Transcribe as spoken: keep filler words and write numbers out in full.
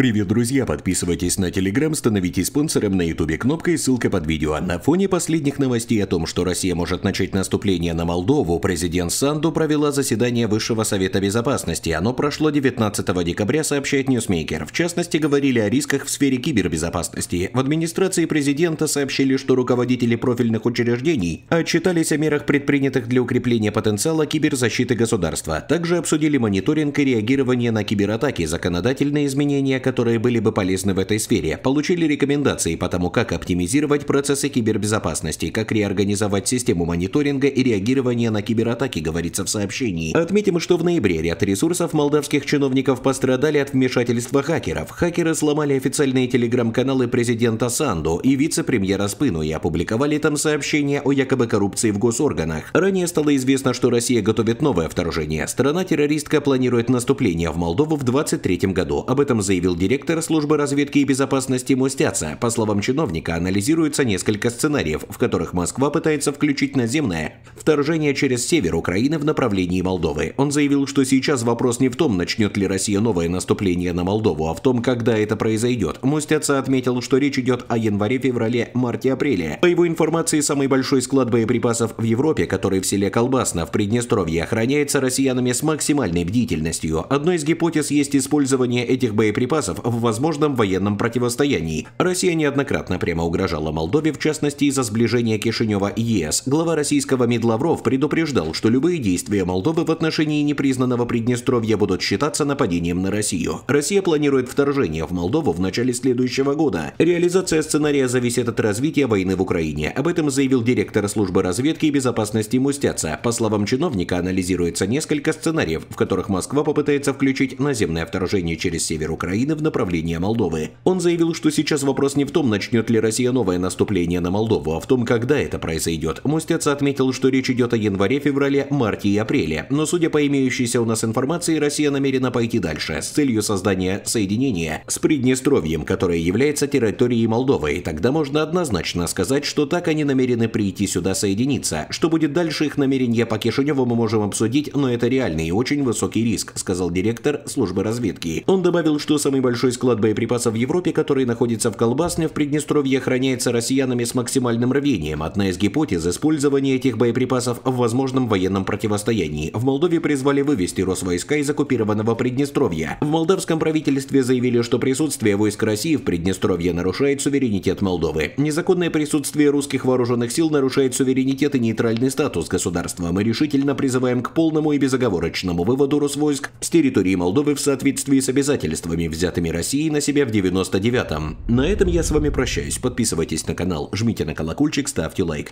Привет, друзья! Подписывайтесь на Телеграм, становитесь спонсором на Ютубе кнопкой, ссылка под видео. На фоне последних новостей о том, что Россия может начать наступление на Молдову, президент Санду провела заседание Высшего Совета Безопасности. Оно прошло девятнадцатого декабря, сообщает NewsMaker. В частности, говорили о рисках в сфере кибербезопасности. В администрации президента сообщили, что руководители профильных учреждений отчитались о мерах, предпринятых для укрепления потенциала киберзащиты государства. Также обсудили мониторинг и реагирование на кибератаки, законодательные изменения, которые были бы полезны в этой сфере, получили рекомендации по тому, как оптимизировать процессы кибербезопасности, как реорганизовать систему мониторинга и реагирования на кибератаки, говорится в сообщении. Отметим, что в ноябре ряд ресурсов молдавских чиновников пострадали от вмешательства хакеров. Хакеры сломали официальные телеграм-каналы президента Санду и вице-премьера Спыну и опубликовали там сообщения о якобы коррупции в госорганах. Ранее стало известно, что Россия готовит новое вторжение. Страна-террористка планирует наступление в Молдову в две тысячи двадцать третьем году. Об этом заявил директор службы разведки и безопасности Мустяца. По словам чиновника, анализируется несколько сценариев, в которых Москва пытается включить наземное вторжение через север Украины в направлении Молдовы. Он заявил, что сейчас вопрос не в том, начнет ли Россия новое наступление на Молдову, а в том, когда это произойдет. Мустяца отметил, что речь идет о январе, феврале, марте, апреле. По его информации, самый большой склад боеприпасов в Европе, который в селе Колбасна в Приднестровье, охраняется россиянами с максимальной бдительностью. Одной из гипотез есть использование этих боеприпасов в возможном военном противостоянии. Россия неоднократно прямо угрожала Молдове, в частности из-за сближения Кишинева и Е С. Глава российского МИД Лавров предупреждал, что любые действия Молдовы в отношении непризнанного Приднестровья будут считаться нападением на Россию. Россия планирует вторжение в Молдову в начале следующего года. Реализация сценария зависит от развития войны в Украине. Об этом заявил директор службы разведки и безопасности Мустяца. По словам чиновника, анализируется несколько сценариев, в которых Москва попытается включить наземное вторжение через север Украины в в направлении Молдовы. Он заявил, что сейчас вопрос не в том, начнет ли Россия новое наступление на Молдову, а в том, когда это произойдет. Мустяца отметил, что речь идет о январе, феврале, марте и апреле. Но судя по имеющейся у нас информации, Россия намерена пойти дальше с целью создания соединения с Приднестровьем, которое является территорией Молдовы. И тогда можно однозначно сказать, что так они намерены прийти сюда соединиться. Что будет дальше их намерения по Кишиневу мы можем обсудить, но это реальный и очень высокий риск, сказал директор службы разведки. Он добавил, что самый большой Большой склад боеприпасов в Европе, который находится в Колбасне, в Приднестровье, охраняется россиянами с максимальным рвением. Одна из гипотез – использования этих боеприпасов в возможном военном противостоянии. В Молдове призвали вывести Росвойска из оккупированного Приднестровья. В молдавском правительстве заявили, что присутствие войск России в Приднестровье нарушает суверенитет Молдовы. Незаконное присутствие русских вооруженных сил нарушает суверенитет и нейтральный статус государства. Мы решительно призываем к полному и безоговорочному выводу Росвойск с территории Молдовы в соответствии с обязательствами, взятыми России на себя в девяносто девятом. На этом я с вами прощаюсь. Подписывайтесь на канал, жмите на колокольчик, ставьте лайк.